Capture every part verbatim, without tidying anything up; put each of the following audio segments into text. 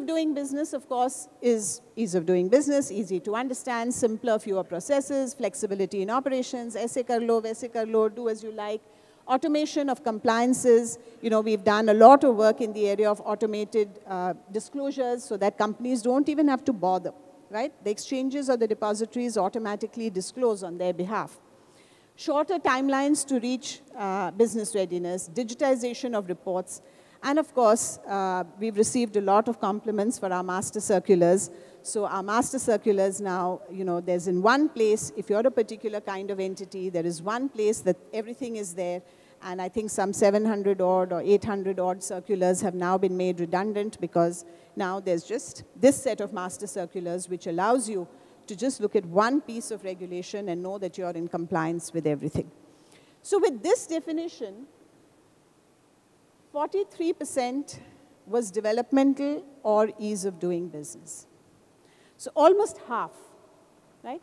of doing business, of course, is ease of doing business, easy to understand, simpler, fewer processes, flexibility in operations, aise kar lo, waise kar lo, do as you like. Automation of compliances, you know, we've done a lot of work in the area of automated uh, disclosures so that companies don't even have to bother, right? The exchanges or the depositories automatically disclose on their behalf. Shorter timelines to reach uh, business readiness, digitization of reports, and of course, uh, we've received a lot of compliments for our master circulars. So our master circulars now, you know, there's in one place, if you're a particular kind of entity, there is one place that everything is there. And I think some seven hundred odd or eight hundred odd circulars have now been made redundant because now there's just this set of master circulars which allows you to just look at one piece of regulation and know that you're in compliance with everything. So with this definition, forty-three percent was developmental or ease of doing business. So almost half, right?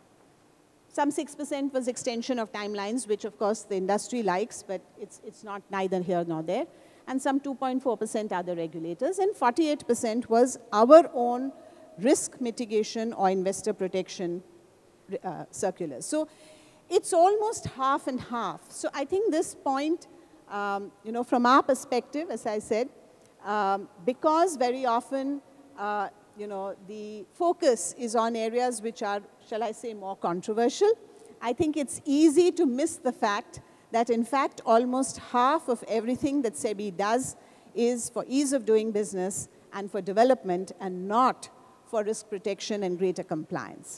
Some six percent was extension of timelines, which of course the industry likes, but it's, it's not neither here nor there. And some two point four percent are the regulators, and forty-eight percent was our own risk mitigation or investor protection uh, circulars. So it's almost half and half. So I think this point, Um, you know, from our perspective, as I said, um, because very often, uh, you know, the focus is on areas which are, shall I say, more controversial, I think it's easy to miss the fact that, in fact, almost half of everything that SEBI does is for ease of doing business and for development and not for risk protection and greater compliance.